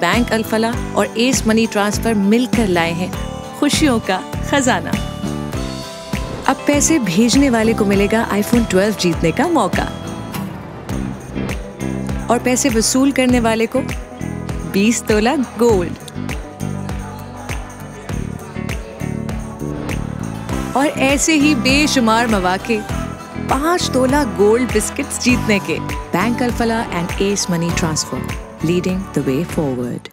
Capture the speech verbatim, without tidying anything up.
Bank Alfalah और S money transfer मिलकर लाए हैं खुशियों का खजाना। अब पैसे भेजने वाले को मिलेगा आईफोन ट्वेल्व जीतने का मौका और पैसे वसूल करने वाले को बीस तोला गोल्ड। और ऐसे ही बेशुमार मौके पांच तोला गोल्ड बिस्किट्स जीतने के। Bank Alfalah and S money transfer, leading the way forward.